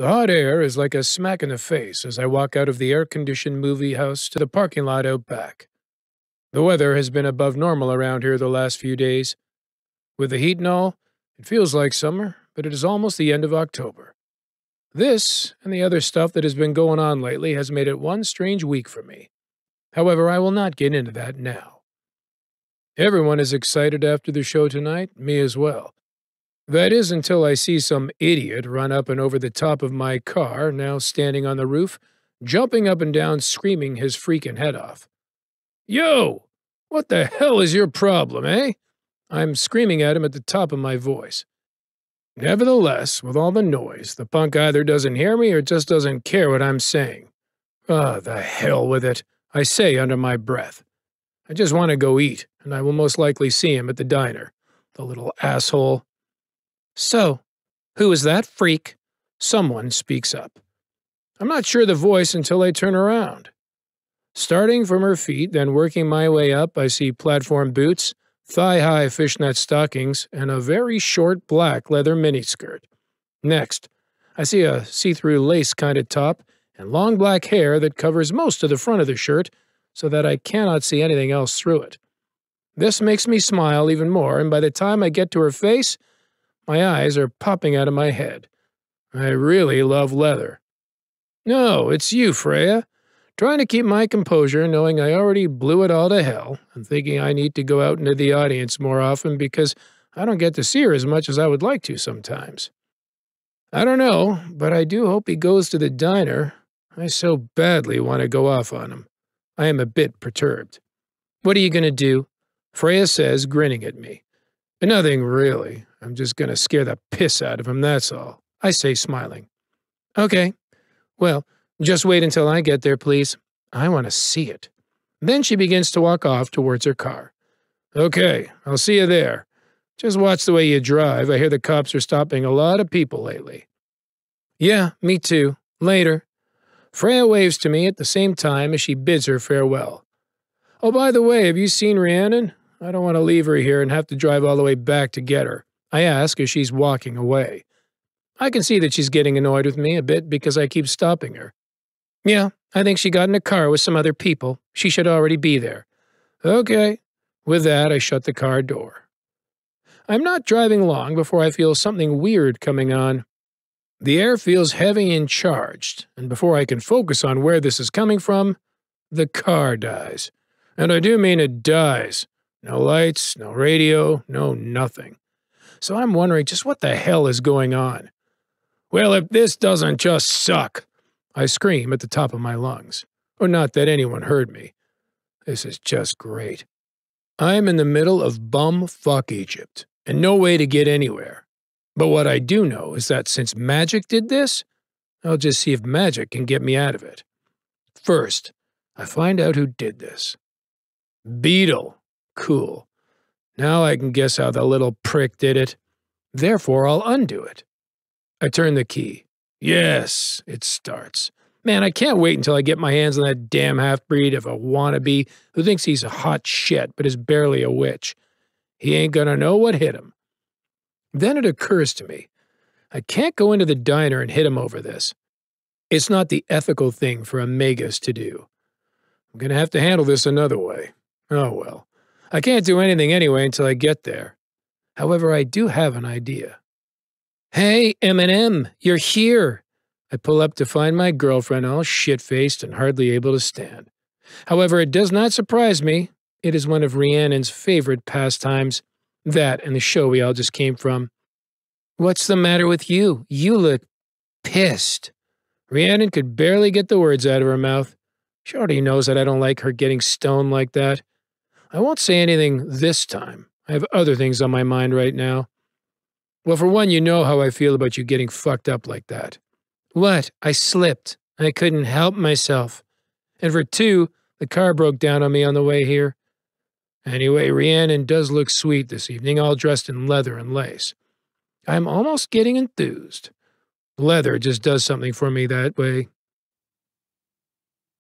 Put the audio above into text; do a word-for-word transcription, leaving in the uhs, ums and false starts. The hot air is like a smack in the face as I walk out of the air-conditioned movie house to the parking lot out back. The weather has been above normal around here the last few days. With the heat and all, it feels like summer, but it is almost the end of October. This and the other stuff that has been going on lately has made it one strange week for me. However, I will not get into that now. Everyone is excited after the show tonight, me as well. That is until I see some idiot run up and over the top of my car, now standing on the roof, jumping up and down screaming his freaking head off. Yo! What the hell is your problem, eh? I'm screaming at him at the top of my voice. Nevertheless, with all the noise, the punk either doesn't hear me or just doesn't care what I'm saying. Ah, the hell with it, I say under my breath. I just want to go eat, and I will most likely see him at the diner. The little asshole. So, who is that freak? Someone speaks up. I'm not sure the voice until I turn around. Starting from her feet, then working my way up, I see platform boots, thigh-high fishnet stockings, and a very short black leather miniskirt. Next, I see a see-through lace kind of top and long black hair that covers most of the front of the shirt so that I cannot see anything else through it. This makes me smile even more, and by the time I get to her face, my eyes are popping out of my head. I really love leather. No, it's you, Freyja. Trying to keep my composure, knowing I already blew it all to hell, and thinking I need to go out into the audience more often because I don't get to see her as much as I would like to sometimes. I don't know, but I do hope he goes to the diner. I so badly want to go off on him. I am a bit perturbed. What are you going to do? Freyja says, grinning at me. Nothing really. I'm just going to scare the piss out of him, that's all. I say, smiling. Okay. Well, just wait until I get there, please. I want to see it. Then she begins to walk off towards her car. Okay, I'll see you there. Just watch the way you drive. I hear the cops are stopping a lot of people lately. Yeah, me too. Later. Freyja waves to me at the same time as she bids her farewell. Oh, by the way, have you seen Rhiannan? I don't want to leave her here and have to drive all the way back to get her. I ask as she's walking away. I can see that she's getting annoyed with me a bit because I keep stopping her. Yeah, I think she got in a car with some other people. She should already be there. Okay. With that, I shut the car door. I'm not driving long before I feel something weird coming on. The air feels heavy and charged, and before I can focus on where this is coming from, the car dies. And I do mean it dies. No lights, no radio, no nothing. So I'm wondering just what the hell is going on. Well, if this doesn't just suck, I scream at the top of my lungs. Or not that anyone heard me. This is just great. I'm in the middle of bum-fuck Egypt, and no way to get anywhere. But what I do know is that since magic did this, I'll just see if magic can get me out of it. First, I find out who did this. Beetle. Cool. Now I can guess how the little prick did it. Therefore, I'll undo it. I turn the key. Yes, it starts. Man, I can't wait until I get my hands on that damn half-breed of a wannabe who thinks he's a hot shit but is barely a witch. He ain't gonna know what hit him. Then it occurs to me. I can't go into the diner and hit him over this. It's not the ethical thing for a magus to do. I'm gonna have to handle this another way. Oh well. I can't do anything anyway until I get there. However, I do have an idea. Hey, M and M, you're here. I pull up to find my girlfriend all shit-faced and hardly able to stand. However, it does not surprise me. It is one of Rhiannan's favorite pastimes, that and the show we all just came from. What's the matter with you? You look pissed. Rhiannan could barely get the words out of her mouth. She already knows that I don't like her getting stoned like that. I won't say anything this time. I have other things on my mind right now. Well, for one, you know how I feel about you getting fucked up like that. What? I slipped. I couldn't help myself. And for two, the car broke down on me on the way here. Anyway, Rhiannan does look sweet this evening, all dressed in leather and lace. I'm almost getting enthused. Leather just does something for me that way.